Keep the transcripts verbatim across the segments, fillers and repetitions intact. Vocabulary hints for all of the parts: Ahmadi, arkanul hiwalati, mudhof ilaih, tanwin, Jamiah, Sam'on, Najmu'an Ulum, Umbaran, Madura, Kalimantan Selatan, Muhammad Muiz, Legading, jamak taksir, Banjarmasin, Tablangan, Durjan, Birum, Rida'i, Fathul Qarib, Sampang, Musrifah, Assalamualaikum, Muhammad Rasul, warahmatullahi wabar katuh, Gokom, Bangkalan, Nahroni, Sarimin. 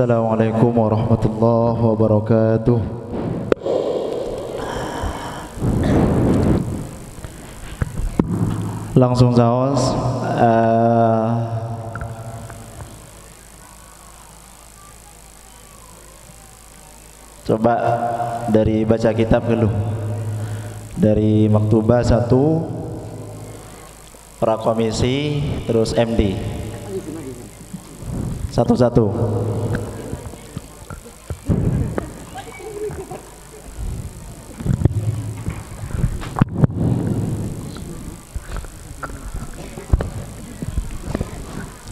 Assalamualaikum warahmatullahi wabarakatuh. Langsung saos uh, coba dari baca kitab dulu, dari maktubah satu, prakomisi, terus M D satu-satu.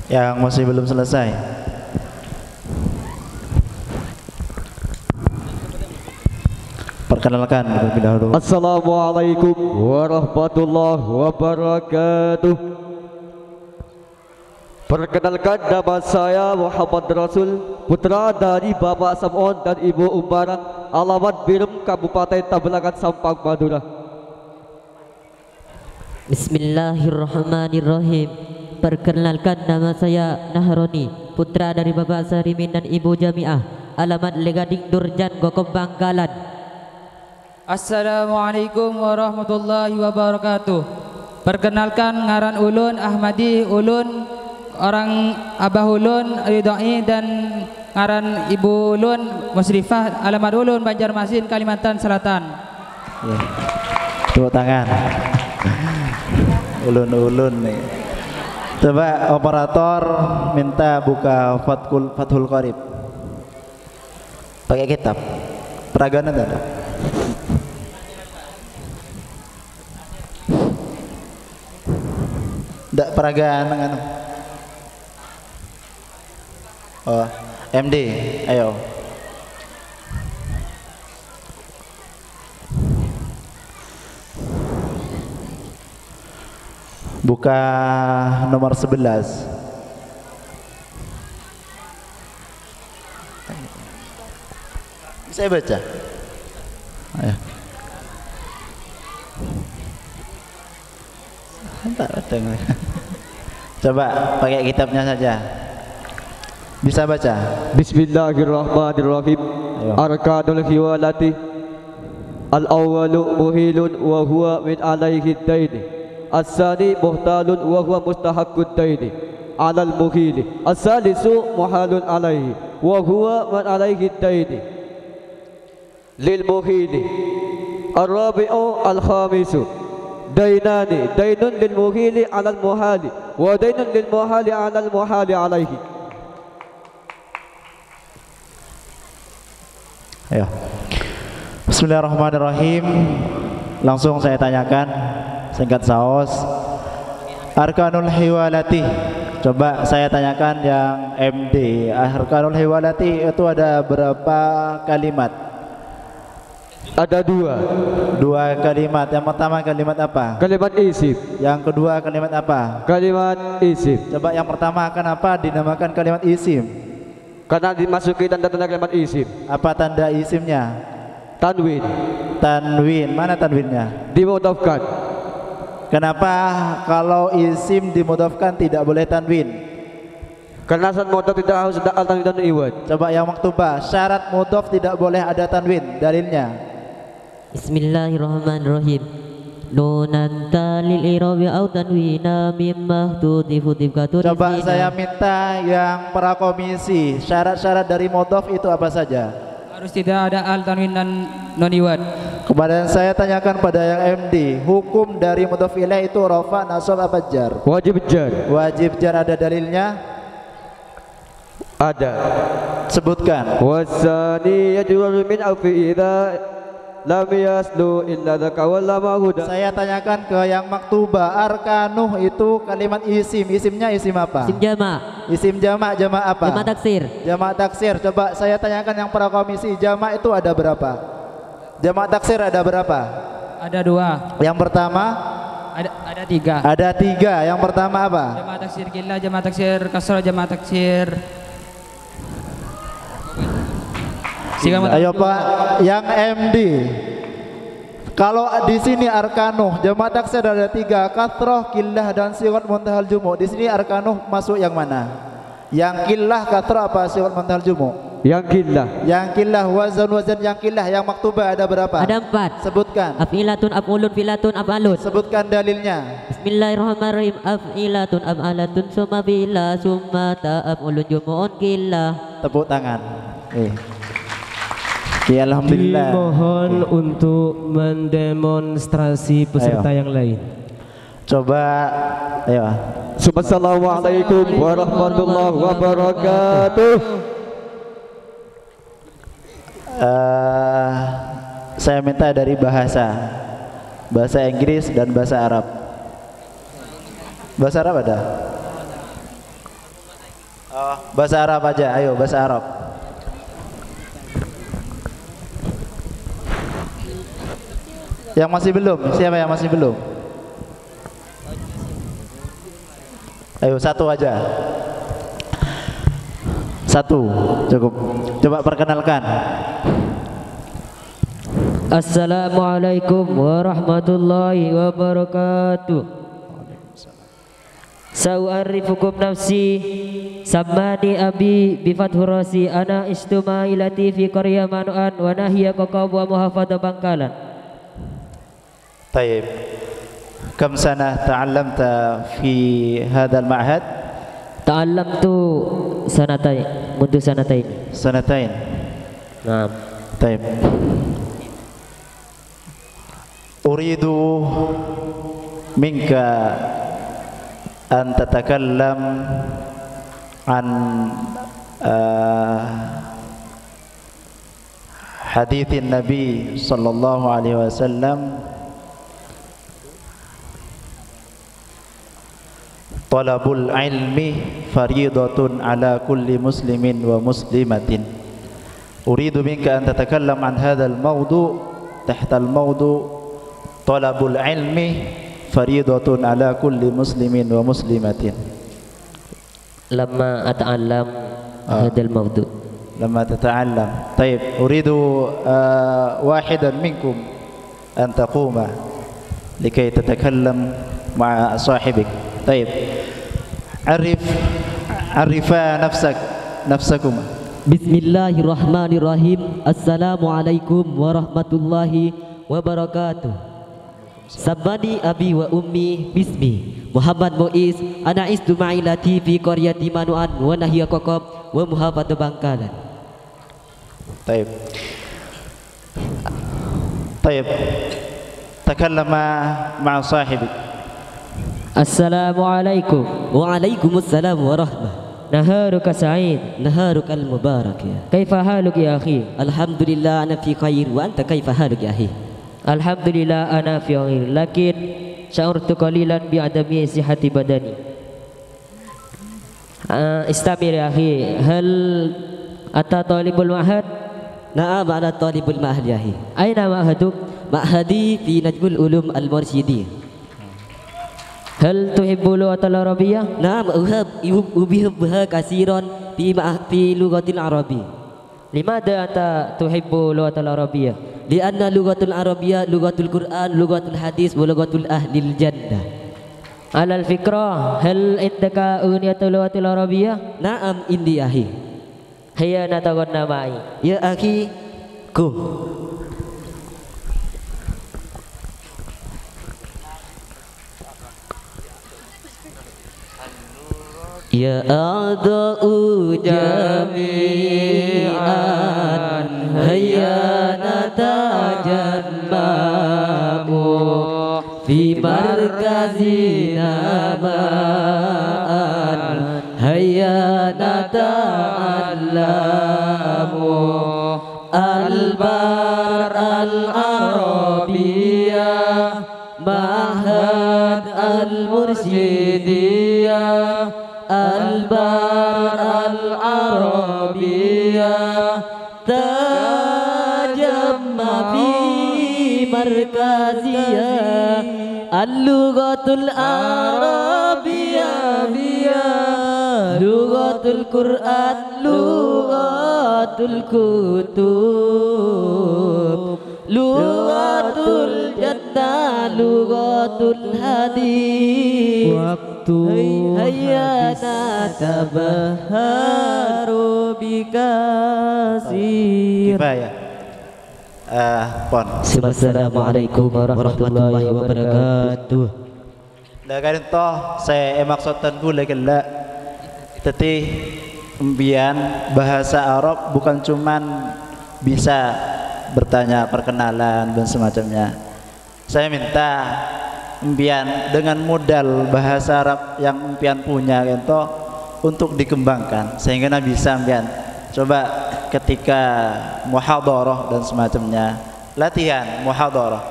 Yang masih belum selesai, perkenalkan. Assalamualaikum warahmatullahi wabarakatuh. Perkenalkan, nama saya Muhammad Rasul, putra dari Bapak Sam'on dan Ibu Umbaran, alamat Birum, Kabupaten Tablangan, Sampang, Madura. Bismillahirrahmanirrahim. Perkenalkan, nama saya Nahroni, putra dari Bapak Sarimin dan Ibu Jamiah, alamat Legading, Durjan, Gokom, Bangkalan. Assalamualaikum warahmatullahi wabarakatuh. Perkenalkan, ngaran Ulun, Ahmadi Ulun, orang Abah Ulun, Rida'i, dan ngaran Ibu Ulun, Musrifah, alamat Ulun, Banjarmasin, Kalimantan Selatan. Ya. Tepuk tangan. Ulun-ulun nih. Coba operator minta buka Fathul, Fathul Qarib. Pakai kitab Peragana enggak ada. Enggak Peragana kan. Oh, M D, ayo. Buka nomor sebelas. Saya baca. Ayo. Coba pakai kitabnya saja. Bisa baca. Bismillahirrahmanirrahim. Arkanul hiwalati. Al-awwalu muhilun wa huwa min alaihi daini. Asani muhtalun wa huwa mustahaqqud daini alal muhili. Asalisu muhalun alaihi wa huwa man alaihi daini lil muhili. Arrabi'u al khamisu dainani, dainun lil muhili alal muhali wa dainun lil muhali alal muhali alaihi. Ayo. Bismillahirrahmanirrahim. Langsung saya tanyakan singkat saos, arkanul hiwalati. Coba saya tanyakan yang M D. Arkanul hiwalati itu ada berapa kalimat? Ada dua. Dua kalimat. Yang pertama kalimat apa? Kalimat isim. Yang kedua kalimat apa? Kalimat isim. Coba yang pertama kenapa dinamakan kalimat isim? Karena dimasuki tanda-tanda kalimat isim. Apa tanda isimnya? Tanwin. Tanwin. Mana tanwinnya? Dimudhofkan. Kenapa kalau isim dimudhofkan tidak boleh tanwin? Karena syarat mudhof tidak harus ada tanwin dan iwad. Coba yang maktubah, syarat mudhof tidak boleh ada tanwin, dalilnya. Bismillahirrahmanirrahim. Nunan talil i'rabi au tanwina mimma tudifu tibkatur. Coba saya minta yang prakomisi, syarat-syarat dari mudhof itu apa saja? Harus tidak ada al tanwin dan non iwad. Kemudian saya tanyakan pada yang M D, hukum dari mudhof ilaih itu rofa, nasab, apa jar? Wajib jar. Wajib jar, ada dalilnya? Ada. Sebutkan. Saya tanyakan ke yang maktubah, arkanuh itu kalimat isim, isimnya isim apa? Isim jamak. Isim jamak, jamak apa? Jamak taksir. Jamak taksir. Coba saya tanyakan yang prakomisi, jamak itu ada berapa? Jamak taksir ada berapa? Ada dua. Yang pertama? Ada, ada tiga. Ada tiga. Yang pertama apa? Jamak taksir gila, jamak taksir kasrah, jamak taksir. Ayo Pak, yang M D. Kalau di sini arkanuh, jamak taksir ada tiga, kasrah, gillah, dan siwat muntahal jumu. Di sini arkanuh masuk yang mana? Yang killah kathra apa sifat mutanal jumu? Yang killah. Yang killah wazan wazan yang killah yang maktubah ada berapa? Ada empat. Sebutkan. Af'ilatun af'ulun filatun af'alun. Sebutkan dalilnya. Bismillahirrahmanirrahim. Af'ilatun af'alatun summa bila summa ta'af'ulun jumu'un killah. Tepuk tangan. Eh. Ya alhamdulillah. Dimohon eh. untuk mendemonstrasi peserta ayo. Yang lain. Coba ayo. Assalamualaikum warahmatullahi wabarakatuh. Uh, saya minta dari bahasa bahasa Inggris dan bahasa Arab. Bahasa Arab ada? Oh, bahasa Arab aja. Ayo bahasa Arab. Yang masih belum? Siapa yang masih belum? Ayo satu aja. Satu cukup. Coba perkenalkan. Assalamualaikum warahmatullahi wabarakatuh. Sa'arifukum nafsi sammani abi bifathur rasi ana istumailati fi qarya manuan wa nahiya gokom wa muhafadha bangkalan. Taib. Kam sana ta'allamta fi hadzal ma'had? Ta'allamtu sanatain, mundu sanatain. Sanatain. Naam. Taib. Uridu minka an tatakallam an uh, hadithin Nabi sallallahu alaihi wasallam talabul ilmi faridatun ala kulli muslimin wa muslimatin. Uridu minka an tatakallam an hadzal mawdu tahta al mawdu talabul ilmi faridatun ala kulli muslimin wa muslimatin. Lama ata'allam hadzal mawdu. Lama tata'allam. Taib, uridu wahidan minkum an taquma likay tatakallam ma'a sahibik. Taib. Arif Arifa nafsak nafsakum. Bismillahirrahmanirrahim. Assalamualaikum warahmatullahi wabarakatuh. Sabbani abi wa ummi bismi Muhammad Muiz ana istumailati fi qaryati manuan wa nahiya gokom wa muhafadha bangkalan. Taib. Taib. Takallama ma'a sahibik. Assalamualaikum. Waalaikumsalam warahmatullahi. Naharuka sa'id, naharuka al-mubarak ya. Kaifa haluk ya akhi? Alhamdulillah ana fi khair wa anta kaifa haluk ya akhi? Alhamdulillah ana fi khair, lakin sya'urtu qalilan bi adami sihhati badani. Ah, istabir ya akhi, hal ata talibul ma'had? Na'am ana talibul ma'had ya akhi. Aina ma'haduk? Ma'hadi fi Najmu'an Ulum al-Mursyidi. Hal tuhibbu lughata al-arabiyyah? Naam, uhab uhibbuha katsiran fi fi lughatil arabi. Limadha anta tuhibbu lughata al-arabiyyah? Li'anna lughatul arabiyyah lughatul Qur'an, lughatul hadis wa lughatul ahlil jannah. Alal fikra, hal indaka ugniyatu lughatil arabiyyah? Naam, indi ahi. Hayya natawanna ma'i. Ya akhi, kum. Ya a'dha'u jami'an hayya natajammamu fi markazina ma'an hayya nata'allamu al-bar al-arabiyah mahad al-mursyidiyah al-bar al-arabiyah tajamma fi markaziyah al-lughatul arabiyah biyah lughatul Qur'an lughatul kutub lughatul jannah lughatul hadis. tu hayata tabaharu bikasir. Kifayah. Eh, pon. Assalamualaikum warahmatullahi wabarakatuh. Dah kalian toh saya maksudkan dulu lagi lah. Tetapi pembian bahasa Arab bukan cuman bisa bertanya perkenalan dan semacamnya. Saya minta impian dengan modal bahasa Arab yang impian punya gitu untuk dikembangkan sehingga nabi bisa impian coba ketika muhadharah dan semacamnya latihan muhadharah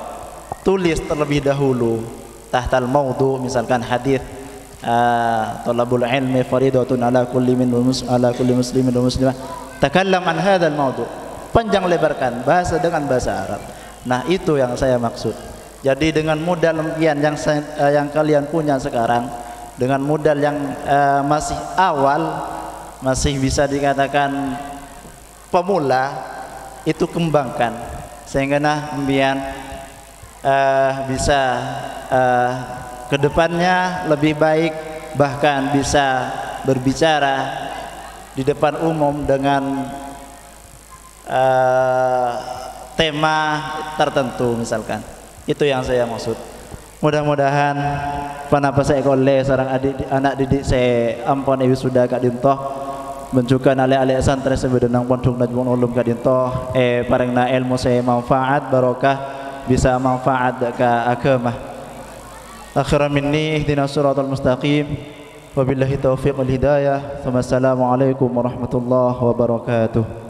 tulis terlebih dahulu tahtal maudhu misalkan hadis uh, talabul ilmi faridatun ala kulli min ala kulli muslimin wa muslimah takallam an hadzal maudhu panjang lebarkan bahasa dengan bahasa Arab. Nah, itu yang saya maksud. Jadi dengan modal impian yang saya, uh, yang kalian punya sekarang, dengan modal yang uh, masih awal, masih bisa dikatakan pemula, itu kembangkan sehingga nah impian uh, bisa uh, kedepannya lebih baik, bahkan bisa berbicara di depan umum dengan uh, tema tertentu misalkan. Itu yang saya maksud. Mudah-mudahan panapa saya oleh seorang adik anak didik saya ampon ibu sudah kak dintoh mencukan alih-alih santri sebedenang pondok Najmu'an Ulum kak dintoh eh parengna ilmu saya manfaat barokah bisa manfaat ke agama. Akhiran minni ihdinas siratal mustaqim wabillahi taufiq wal hidayah. Assalamualaikum warahmatullahi wabarakatuh.